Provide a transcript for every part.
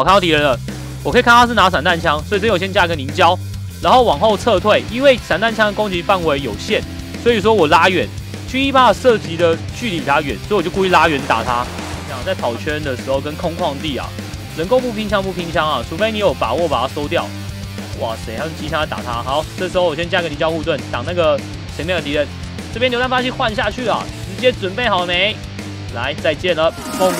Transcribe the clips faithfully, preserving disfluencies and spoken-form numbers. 好，看到敌人了，我可以看他是拿散弹枪，所以这有先加个凝胶，然后往后撤退，因为散弹枪的攻击范围有限，所以说我拉远，狙一八的射击的距离比他远，所以我就故意拉远打他。这样在跑圈的时候跟空旷地啊，能够不拼枪不拼枪啊，除非你有把握把它收掉。哇塞，他用机枪打他，好，这时候我先加个凝胶护盾，挡那个前面的敌人。这边榴弹发器换下去啊，直接准备好没？来，再见了，砰！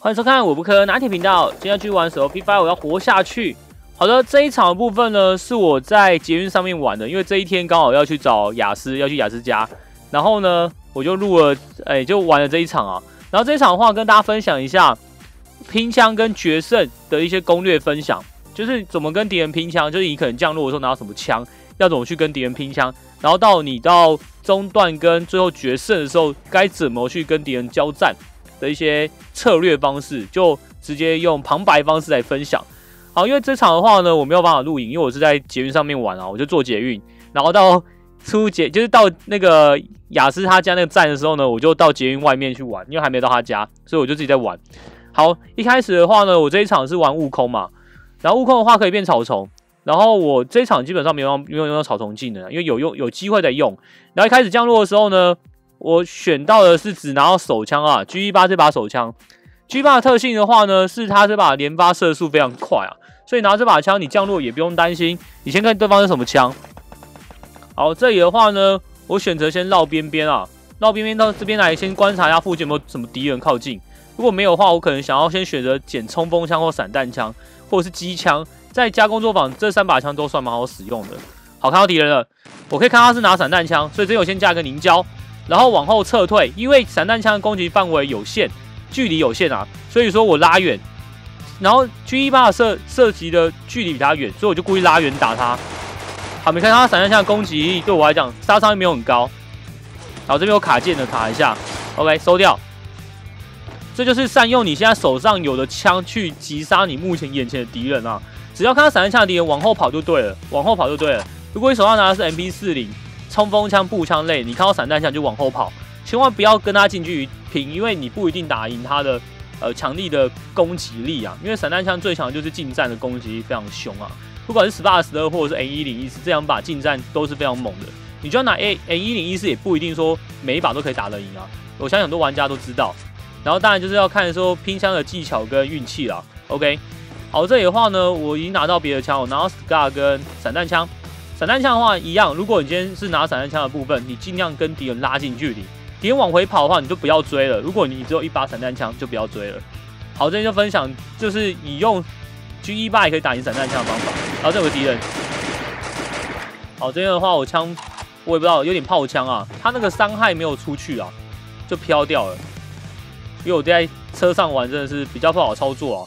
欢迎收看我不科拿铁频道，今天要继续玩手游 Free Fire， 我要活下去。好的，这一场的部分呢，是我在捷运上面玩的，因为这一天刚好要去找雅思，要去雅思家，然后呢，我就录了，哎、欸，就玩了这一场啊。然后这一场的话，跟大家分享一下拼枪跟决胜的一些攻略分享，就是怎么跟敌人拼枪，就是你可能降落的时候拿到什么枪，要怎么去跟敌人拼枪，然后到你到中段跟最后决胜的时候，该怎么去跟敌人交战的一些策略方式，就直接用旁白方式来分享。好，因为这场的话呢，我没有办法录影，因为我是在捷运上面玩啊，我就坐捷运，然后到出捷就是到那个雅思他家那个站的时候呢，我就到捷运外面去玩，因为还没到他家，所以我就自己在玩。好，一开始的话呢，我这一场是玩悟空嘛，然后悟空的话可以变草丛，然后我这一场基本上没有没有用到草丛技能，因为有用有机会在用。然后一开始降落的时候呢，我选到的是只拿到手枪啊 ，G 一八这把手枪 ，G 一八的特性的话呢，是它这把连发射速非常快啊。所以拿这把枪，你降落也不用担心。你先看对方是什么枪。好，这里的话呢，我选择先绕边边啊，绕边边到这边来，先观察一下附近有没有什么敌人靠近。如果没有的话，我可能想要先选择捡冲锋枪或散弹枪，或者是机枪。在加工作坊这三把枪都算蛮好使用的。好，看到敌人了，我可以看他是拿散弹枪，所以这里我先加个凝胶，然后往后撤退，因为散弹枪的攻击范围有限，距离有限啊，所以说我拉远。然后 G 一八的射射击的距离比他远，所以我就故意拉远打他。好，没看他散弹枪的攻击力对我来讲杀伤力没有很高。然后这边有卡键的卡一下 ，OK 收掉。这就是善用你现在手上有的枪去击杀你目前眼前的敌人啊！只要看到散弹枪的敌人往后跑就对了，往后跑就对了。如果你手上拿的是 M P 四十 冲锋枪、步枪类，你看到散弹枪就往后跑，千万不要跟他近距离拼，因为你不一定打赢他的。呃，强力的攻击力啊，因为散弹枪最强的就是近战的攻击力非常凶啊，不管是 S C A R 十二或者是 N 一零一四这两把近战都是非常猛的。你就要拿 N 一零一四也不一定说每一把都可以打得赢啊，我相信很多玩家都知道。然后当然就是要看说拼枪的技巧跟运气啦。OK， 好，这里的话呢，我已经拿到别的枪，我拿到 S C A R 跟散弹枪。散弹枪的话一样，如果你今天是拿散弹枪的部分，你尽量跟敌人拉近距离。敌人往回跑的话，你就不要追了。如果你只有一把散弹枪，就不要追了。好，这边就分享，就是你用 G 一八也可以打赢散弹枪的方法。然后这有个敌人，好，这边的话我枪我也不知道，有点炮枪啊，他那个伤害没有出去啊，就飘掉了。因为我在车上玩真的是比较不好操作啊。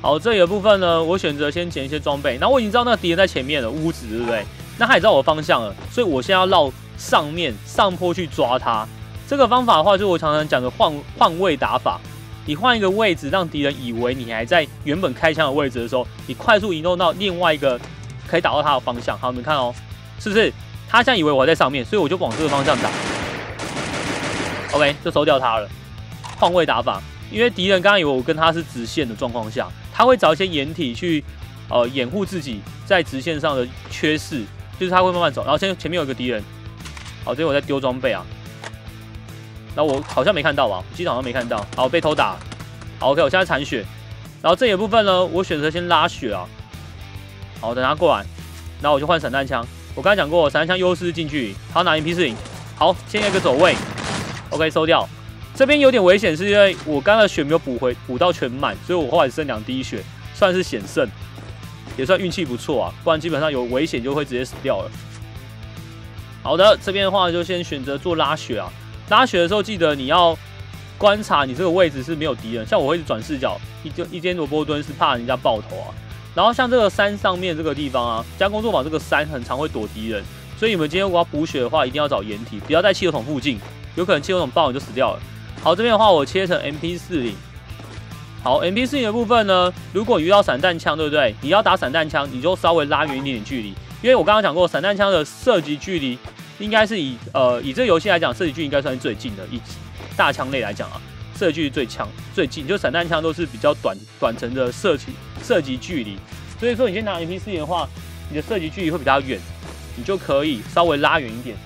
好，这里的部分呢，我选择先捡一些装备。然后我已经知道那个敌人在前面了，屋子对不对？那他也知道我的方向了，所以我现在要绕上面上坡去抓他，这个方法的话，就是我常常讲的换换位打法。你换一个位置，让敌人以为你还在原本开枪的位置的时候，你快速移动到另外一个可以打到他的方向。好，你们看哦，是不是？他现在以为我还在上面，所以我就往这个方向打。OK， 就收掉他了。换位打法，因为敌人刚刚以为我跟他是直线的状况下，他会找一些掩体去呃掩护自己在直线上的缺失，就是他会慢慢走。然后现在前面有一个敌人。好，这边我在丢装备啊，然后我好像没看到吧，我机场好像没看到，好被偷打，好 ，OK， 我现在残血，然后这一部分呢，我选择先拉血啊，好，等他过来，然后我就换散弹枪，我刚才讲过，散弹枪优势进去，他拿 M P 四十，好，先一个走位 ，OK， 收掉，这边有点危险，是因为我刚才的血没有补回，补到全满，所以我后来剩两滴血，算是险胜，也算运气不错啊，不然基本上有危险就会直接死掉了。好的，这边的话就先选择做拉血啊。拉血的时候，记得你要观察你这个位置是没有敌人。像我会一直转视角，一就一间萝卜蹲是怕人家爆头啊。然后像这个山上面这个地方啊，加工作坊这个山很常会躲敌人，所以你们今天如果要补血的话，一定要找掩体，不要在汽油桶附近，有可能汽油桶爆你就死掉了。好，这边的话我切成 M P 四十，好 ，M P 四零 的部分呢，如果遇到散弹枪，对不对？你要打散弹枪，你就稍微拉远一点点距离，因为我刚刚讲过，散弹枪的射击距离应该是以呃以这个游戏来讲，射击距离应该算是最近的，以大枪类来讲啊，射击距离最强最近，就散弹枪都是比较短短程的射击射击距离，所以说你先拿 M P 四零 的话，你的射击距离会比较远，你就可以稍微拉远一点。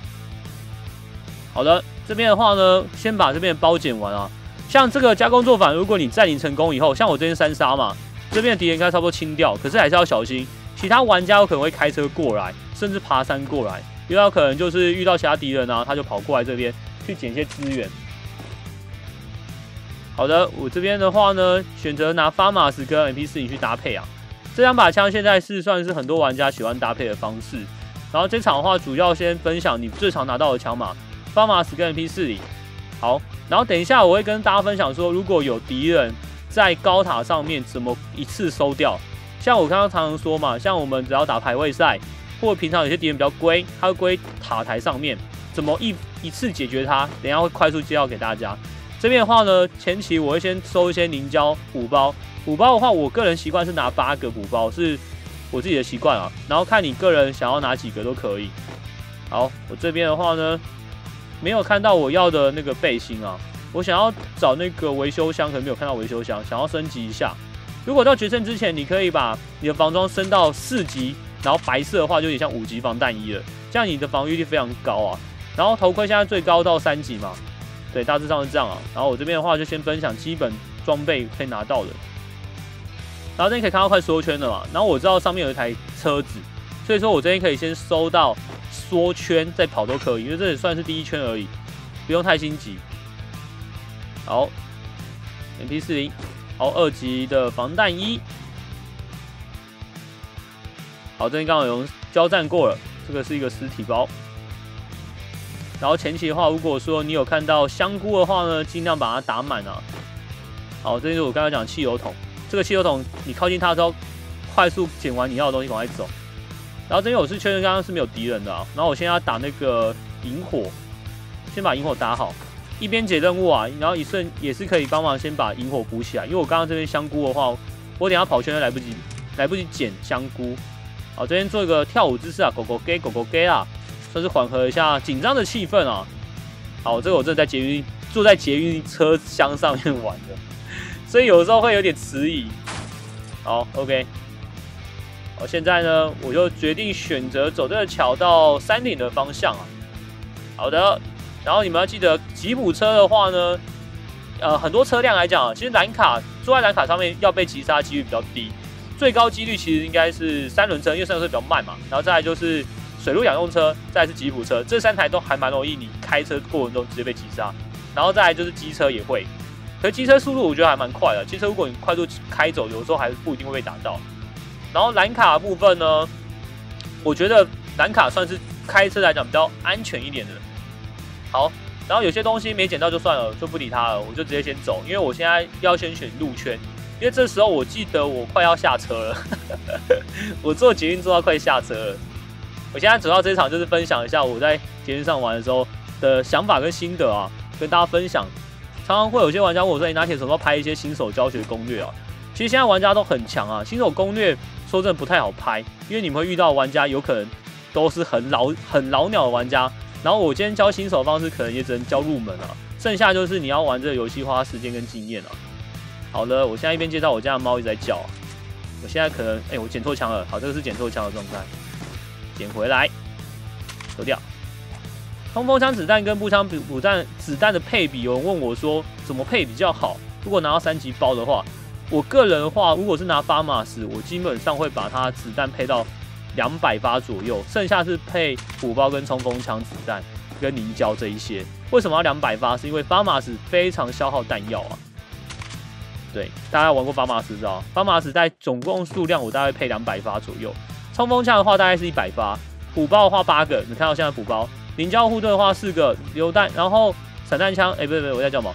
好的，这边的话呢，先把这边的包捡完啊。 像这个加工做法，如果你占领成功以后，像我这边三杀嘛，这边的敌人应该差不多清掉，可是还是要小心，其他玩家有可能会开车过来，甚至爬山过来，因为有可能就是遇到其他敌人啊，他就跑过来这边去捡一些资源。好的，我这边的话呢，选择拿法玛斯跟 M P 四零去搭配啊，这两把枪现在是算是很多玩家喜欢搭配的方式。然后这场的话，主要先分享你最常拿到的枪嘛，法玛斯跟 M P 四零。 好，然后等一下我会跟大家分享说，如果有敌人在高塔上面怎么一次收掉。像我刚刚常常说嘛，像我们只要打排位赛，或者平常有些敌人比较龟，他会龟塔台上面，怎么一一次解决它？等一下会快速介绍给大家。这边的话呢，前期我会先收一些凝胶补包，补包的话，我个人习惯是拿八个补包，是我自己的习惯啊。然后看你个人想要拿几个都可以。好，我这边的话呢。 没有看到我要的那个背心啊，我想要找那个维修箱，可能没有看到维修箱，想要升级一下。如果到决胜之前，你可以把你的防装升到四级，然后白色的话就有点像五级防弹衣了，这样你的防御力非常高啊。然后头盔现在最高到三级嘛，对，大致上是这样啊。然后我这边的话就先分享基本装备可以拿到的，然后这边可以看到快缩圈了嘛，然后我知道上面有一台车子，所以说我这边可以先收到。 缩圈再跑都可以，因为这也算是第一圈而已，不用太心急。好 ，M P 四零， 好，二级的防弹衣。好，这边刚好有交战过了，这个是一个尸体包。然后前期的话，如果说你有看到香菇的话呢，尽量把它打满啊。好，这就是我刚才讲汽油桶，这个汽油桶你靠近它之后，快速捡完你要的东西，赶快走。 然后这边我是确认刚刚是没有敌人的啊，然后我现在要打那个萤火，先把萤火打好，一边解任务啊，然后一瞬也是可以帮忙先把萤火补起来，因为我刚刚这边香菇的话，我等下跑圈都来不及，来不及捡香菇。好，这边做一个跳舞姿势啊，狗狗 gay 狗狗 gay 啊，算是缓和一下紧张的气氛啊。好，这个我真的在捷运坐在捷运车厢上面玩的，所以有时候会有点迟疑。好 ，OK。 好，现在呢，我就决定选择走这个桥到山顶的方向啊。好的，然后你们要记得，吉普车的话呢，呃，很多车辆来讲啊，其实蓝卡坐在蓝卡上面要被击杀几率比较低，最高几率其实应该是三轮车，因为三轮车比较慢嘛。然后再来就是水陆两用车，再来是吉普车，这三台都还蛮容易，你开车过程中直接被击杀。然后再来就是机车也会，可是机车速度我觉得还蛮快的，机车如果你快速开走，有时候还是不一定会被打到。 然后蓝卡的部分呢，我觉得蓝卡算是开车来讲比较安全一点的。好，然后有些东西没捡到就算了，就不理它了，我就直接先走，因为我现在要先选路圈，因为这时候我记得我快要下车了，我坐捷运坐到快下车了。我现在主要这一场就是分享一下我在捷运上玩的时候的想法跟心得啊，跟大家分享。常常会有些玩家问我说：“你拿铁什么时候拍一些新手教学攻略啊？”其实现在玩家都很强啊，新手攻略。 说真的不太好拍，因为你们会遇到玩家有可能都是很老很老鸟的玩家，然后我今天教新手方式可能也只能教入门啊，剩下就是你要玩这个游戏花时间跟经验啊。好了，我现在一边介绍我家的猫一直在叫、啊，我现在可能哎、欸、我捡错枪了，好这个是捡错枪的状态，捡回来，丢掉。冲锋枪子弹跟步枪补弹子弹的配比，有人问我说怎么配比较好？如果拿到三级包的话。 我个人的话，如果是拿法玛斯，我基本上会把它子弹配到两百发左右，剩下是配补包跟冲锋枪子弹跟凝胶这一些。为什么要两百发？是因为法玛斯非常消耗弹药啊。对，大家玩过法玛斯知道，法玛斯在总共数量我大概配两百发左右，冲锋枪的话大概是一百发，补包的话八个，你看到现在补包，凝胶护盾的话四个榴弹，然后散弹枪，哎、欸，不对不对，我在叫什么？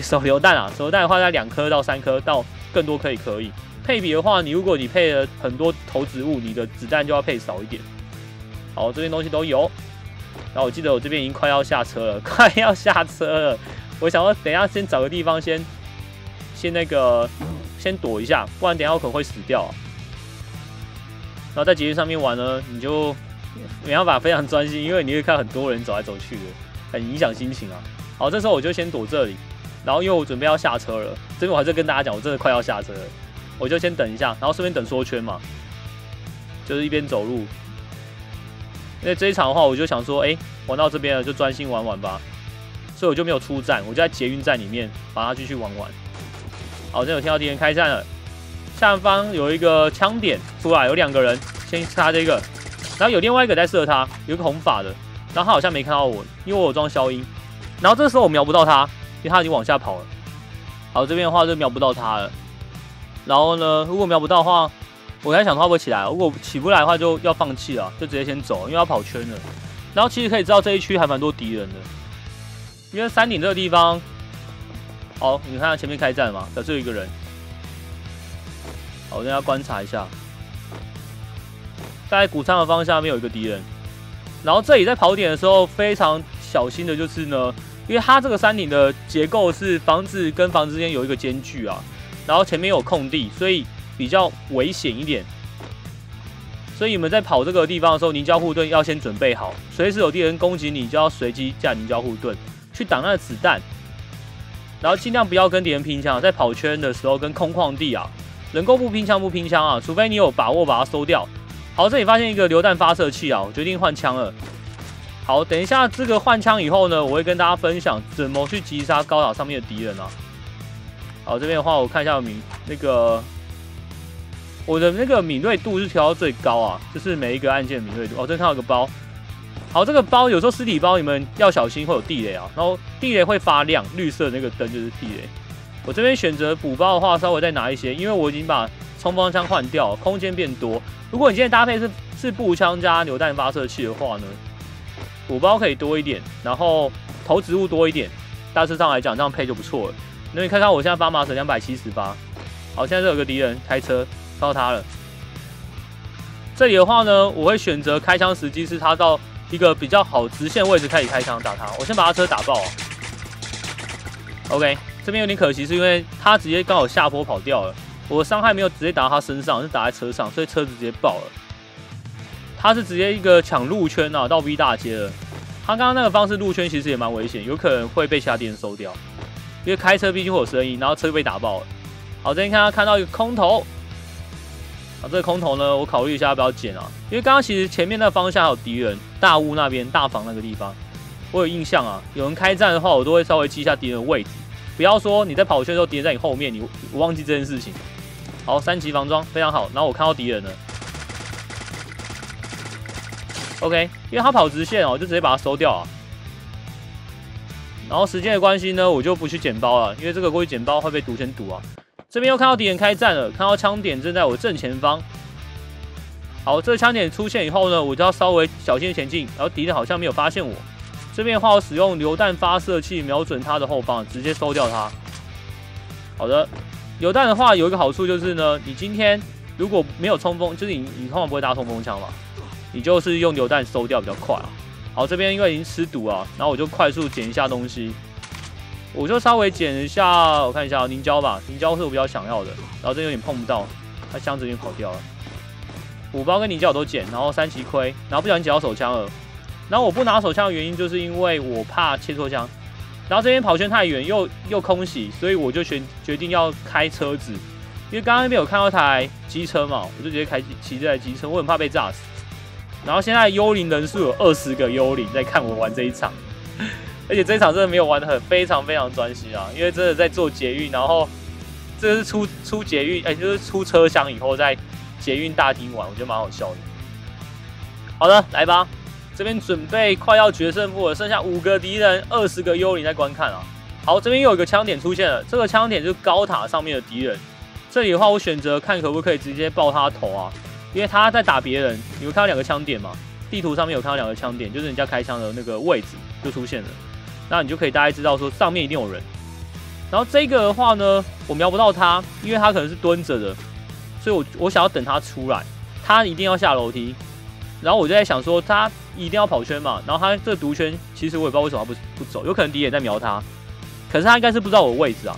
手榴弹啊，手榴弹的话大概两颗到三颗到。 更多可以可以配比的话，你如果你配了很多投掷物，你的子弹就要配少一点。好，这边东西都有。然后我记得我这边已经快要下车了，快要下车了。我想要等一下先找个地方先先那个先躲一下，不然等一下我可能会死掉、啊。然后在捷运上面玩呢，你就没办法非常专心，因为你会看很多人走来走去的，很影响心情啊。好，这时候我就先躲这里，然后因为我准备要下车了，这边我还是跟大家讲，我真的快要下车了，我就先等一下，然后顺便等缩圈嘛，就是一边走路。 因为这一场的话，我就想说，哎、欸，玩到这边了，就专心玩玩吧，所以我就没有出站，我就在捷运站里面把它继续玩玩。好，这有听到敌人开战了，下方有一个枪点出来，有两个人，先插这个，然后有另外一个在射他，有一个红发的，然后他好像没看到我，因为我有装消音，然后这时候我瞄不到他，因为他已经往下跑了。好，这边的话就瞄不到他了，然后呢，如果瞄不到的话。 我在想他会不会起来，如果起不来的话就要放弃了，就直接先走，因为要跑圈了。然后其实可以知道这一区还蛮多敌人的，因为山顶这个地方，好，你看前面开战嘛，只有一个人。好，我等一下观察一下，在谷仓的方向面有一个敌人。然后这里在跑点的时候非常小心的，就是呢，因为它这个山顶的结构是房子跟房子之间有一个间距啊，然后前面有空地，所以。 比较危险一点，所以你们在跑这个地方的时候，凝胶护盾要先准备好，随时有敌人攻击你，就要随机架凝胶护盾去挡那个子弹，然后尽量不要跟敌人拼枪，在跑圈的时候跟空旷地啊，能够不拼枪不拼枪啊，除非你有把握把它收掉。好，这里发现一个榴弹发射器啊，我决定换枪了。好，等一下这个换枪以后呢，我会跟大家分享怎么去击杀高塔上面的敌人啊。好，这边的话我看一下名那个。 我的那个敏锐度是调到最高啊，就是每一个按键敏锐度。哦，这看到个包，好，这个包有时候实体包你们要小心会有地雷啊，然后地雷会发亮，绿色的那个灯就是地雷。我这边选择补包的话，稍微再拿一些，因为我已经把冲锋枪换掉，空间变多。如果你今天搭配是是步枪加榴弹发射器的话呢，补包可以多一点，然后投掷物多一点，大致上来讲这样配就不错了。那你看看我现在发麻绳两百七十八，好，现在这有个敌人开车。 到他了。这里的话呢，我会选择开枪时机是他到一个比较好直线位置开始开枪打他。我先把他车打爆、啊。OK， 这边有点可惜，是因为他直接刚好下坡跑掉了，我伤害没有直接打到他身上，是打在车上，所以车子直接爆了。他是直接一个抢路圈啊，到 B 大街了。他刚刚那个方式路圈其实也蛮危险，有可能会被其他敌人收掉，因为开车毕竟会有声音，然后车被打爆了。好，这边看他看到一个空投。 啊，这个空投呢，我考虑一下要不要捡啊，因为刚刚其实前面那方向还有敌人，大屋那边、大房那个地方，我有印象啊。有人开战的话，我都会稍微记一下敌人的位置，不要说你在跑圈的时候敌人在你后面，你我忘记这件事情。好，三级防装非常好，然后我看到敌人了。OK， 因为他跑直线哦，我就直接把他收掉啊。然后时间的关系呢，我就不去捡包了，因为这个过去捡包会被毒圈毒啊。 这边又看到敌人开战了，看到枪点正在我正前方。好，这个枪点出现以后呢，我就要稍微小心前进。然后敌人好像没有发现我。这边的话，我使用榴弹发射器瞄准他的后方，直接收掉他。好的，榴弹的话有一个好处就是呢，你今天如果没有冲锋，就是你你通常不会搭冲锋枪嘛，你就是用榴弹收掉比较快啊。好，这边因为已经吃毒啊，然后我就快速捡一下东西。 我就稍微捡一下，我看一下凝胶吧，凝胶是我比较想要的。然后这有点碰不到，它箱子有点跑掉了。五包跟凝胶我都捡，然后三级盔，然后不小心捡到手枪了。然后我不拿手枪的原因就是因为我怕切错枪。然后这边跑圈太远，又又空袭，所以我就决决定要开车子，因为刚刚那边有看到台机车嘛，我就直接开骑这台机车，我很怕被炸死。然后现在幽灵人数有二十个幽灵在看我玩这一场。而且这一场真的没有玩得很非常非常专心啊，因为真的在做捷运，然后这是出出捷运，哎、欸，就是出车厢以后在捷运大厅玩，我觉得蛮好笑的。好的，来吧，这边准备快要决胜负了，剩下五个敌人，二十个幽灵在观看啊。好，这边又有一个枪点出现了，这个枪点就是高塔上面的敌人。这里的话，我选择看可不可以直接爆他头啊，因为他在打别人。你们看到两个枪点嘛？地图上面有看到两个枪点，就是人家开枪的那个位置就出现了。 那你就可以大概知道说上面一定有人，然后这个的话呢，我瞄不到他，因为他可能是蹲着的，所以我我想要等他出来，他一定要下楼梯，然后我就在想说他一定要跑圈嘛，然后他这个毒圈其实我也不知道为什么他不不走，有可能敌人在瞄他，可是他应该是不知道我位置啊，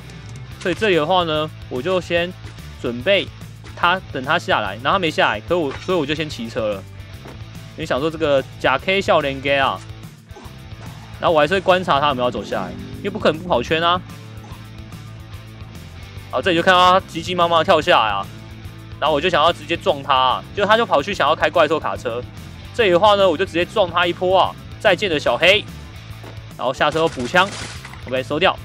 所以这里的话呢，我就先准备他等他下来，然后他没下来，可我所以我就先骑车了。因为想说这个假 K 笑脸 K 啊，然后我还是会观察他有没有走下来，因为不可能不跑圈啊。好，这里就看到他急急忙忙的跳下来啊，然后我就想要直接撞他、啊，就他就跑去想要开怪兽卡车。这里的话呢，我就直接撞他一波啊！再见的小黑，然后下车补枪 ，OK 收掉。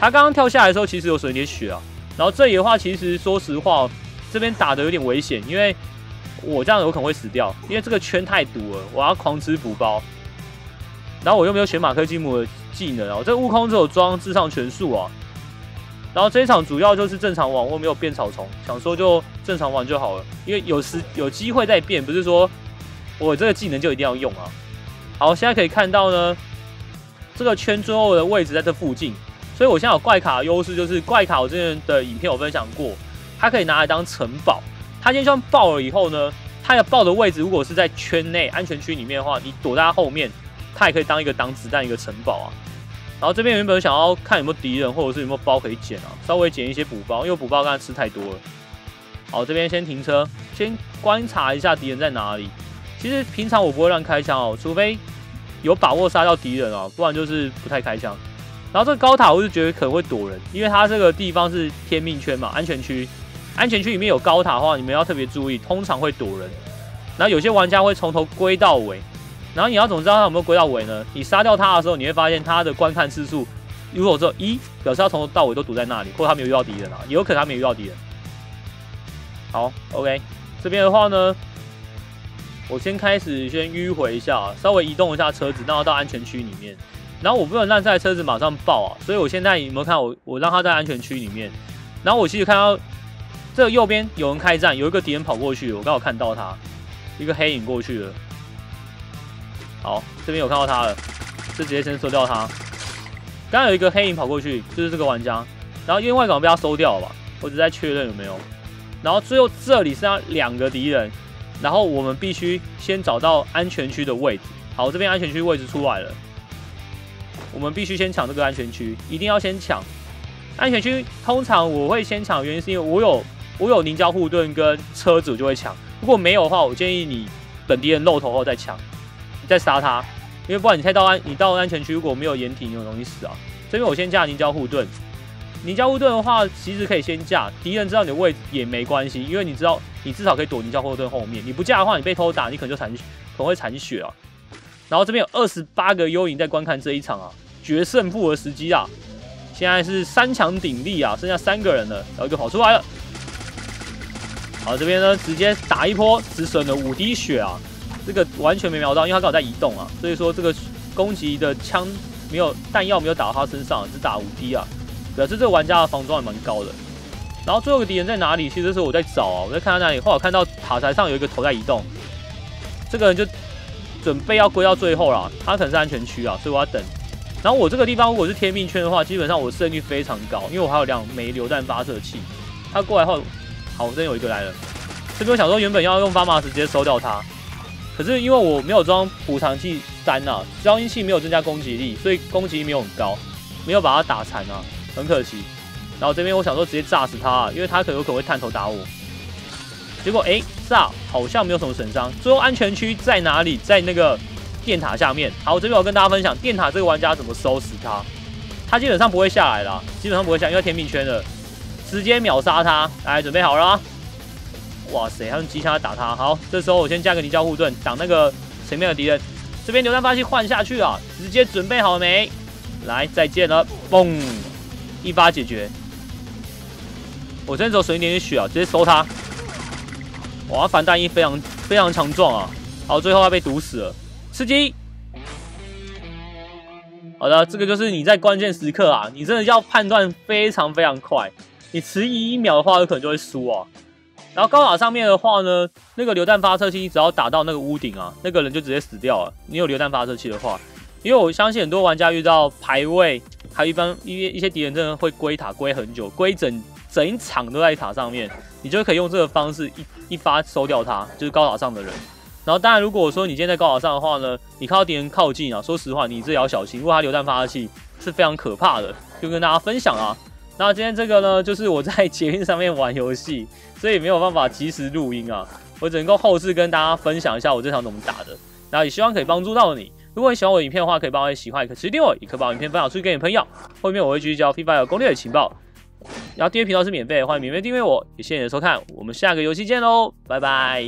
他刚刚跳下来的时候，其实有水点血啊。然后这里的话，其实说实话，这边打的有点危险，因为我这样有可能会死掉，因为这个圈太毒了，我要狂吃补包。然后我又没有选马克基姆的技能啊，我这悟空只有装至上全术啊。然后这一场主要就是正常玩，我没有变草丛，想说就正常玩就好了，因为有时有机会再变，不是说。 我这个技能就一定要用啊！好，现在可以看到呢，这个圈最后的位置在这附近，所以我现在有怪卡的优势，就是怪卡我之前的影片有分享过，它可以拿来当城堡。它今天就算爆了以后呢，它的爆的位置如果是在圈内安全区里面的话，你躲在它后面，它也可以当一个挡子弹一个城堡啊。然后这边原本想要看有没有敌人，或者是有没有包可以捡啊，稍微捡一些补包，因为补包刚才吃太多了。好，这边先停车，先观察一下敌人在哪里。 其实平常我不会乱开枪哦，除非有把握杀掉敌人哦，不然就是不太开枪。然后这个高塔我是觉得可能会躲人，因为它这个地方是天命圈嘛，安全区，安全区里面有高塔的话，你们要特别注意，通常会躲人。然后有些玩家会从头归到尾，然后你要怎么知道他有没有归到尾呢？你杀掉他的时候，你会发现他的观看次数如果只有一，表示他从头到尾都躲在那里，或者他没有遇到敌人啊，也有可能他没有遇到敌人。好 ，OK， 这边的话呢。 我先开始先迂回一下，稍微移动一下车子，让它到安全区里面。然后我不能让这台车子马上爆啊，所以我现在有没有看我我让它在安全区里面。然后我其实看到这个右边有人开战，有一个敌人跑过去，我刚好看到他一个黑影过去了。好，这边有看到他了，就直接先收掉他。刚刚有一个黑影跑过去，就是这个玩家，然后因为外港被他收掉了吧，我只在确认有没有。然后最后这里剩下两个敌人。 然后我们必须先找到安全区的位置。好，这边安全区位置出来了，我们必须先抢这个安全区，一定要先抢。安全区通常我会先抢，原因是因为我有我有凝胶护盾跟车子，我就会抢。如果没有的话，我建议你等敌人露头后再抢，你再杀他，因为不然你太到安你到安全区如果没有掩体，你很容易死啊。这边我先架凝胶护盾，凝胶护盾的话其实可以先架，敌人知道你的位置也没关系，因为你知道。 你至少可以躲凝胶护盾后面，你不架的话，你被偷打，你可能就残，可能会残血啊。然后这边有二十八个幽灵在观看这一场啊，决胜负的时机啊！现在是三强鼎立啊，剩下三个人了，然后就跑出来了。好，这边呢直接打一波，只省了五滴血啊，这个完全没瞄到，因为他刚好在移动啊，所以说这个攻击的枪没有弹药没有打到他身上，只打五滴啊，表示这个玩家的防装也蛮高的。 然后最后一个敌人在哪里？其实是我在找啊，我在看他哪里。后来我看到塔台上有一个头在移动，这个人就准备要归到最后了。他可能是安全区啊，所以我要等。然后我这个地方如果是天命圈的话，基本上我胜率非常高，因为我还有两枚榴弹发射器。他过来后，好，真有一个来了。这边我想说原本要用发麻石直接收掉他，可是因为我没有装补偿器三啊，消音器没有增加攻击力，所以攻击力没有很高，没有把他打残啊，很可惜。 然后这边我想说直接炸死他、啊，因为他可能有可能会探头打我。结果哎，炸好像没有什么损伤。最后安全区在哪里？在那个电塔下面。好，这边我跟大家分享电塔这个玩家怎么收拾他。他基本上不会下来啦，基本上不会下，因为天命圈了，直接秒杀他。来，准备好了、啊。哇塞，他用机枪来打他。好，这时候我先加个凝胶护盾挡那个前面的敌人。这边榴弹发射器换下去啊，直接准备好了没？来，再见了，嘣，一发解决。 我真的只有损一点点血啊，直接收他！哇，防弹衣非常非常强壮啊！好，最后他被毒死了，吃鸡！好的，这个就是你在关键时刻啊，你真的要判断非常非常快，你迟疑一秒的话，有可能就会输啊。然后高塔上面的话呢，那个榴弹发射器你只要打到那个屋顶啊，那个人就直接死掉了。你有榴弹发射器的话，因为我相信很多玩家遇到排位，还有一般一一些敌人真的会归塔归很久，归整。 整一场都在塔上面，你就可以用这个方式一一发收掉他，就是高塔上的人。然后当然，如果说你今天在高塔上的话呢，你看到敌人靠近啊，说实话你自己要小心，因为他榴弹发射器是非常可怕的，就跟大家分享啊。那今天这个呢，就是我在捷运上面玩游戏，所以没有办法及时录音啊，我只能够后置跟大家分享一下我这场怎么打的。那也希望可以帮助到你。如果你喜欢我的影片的话，可以帮我喜欢，也可以持续订阅，也可以把我影片分享出去给你朋友。后面我会继续教 Free Fire 攻略的情报，然后订阅频道是免费，欢迎免费订阅我。也谢谢你的收看，我们下个游戏见喽，拜拜。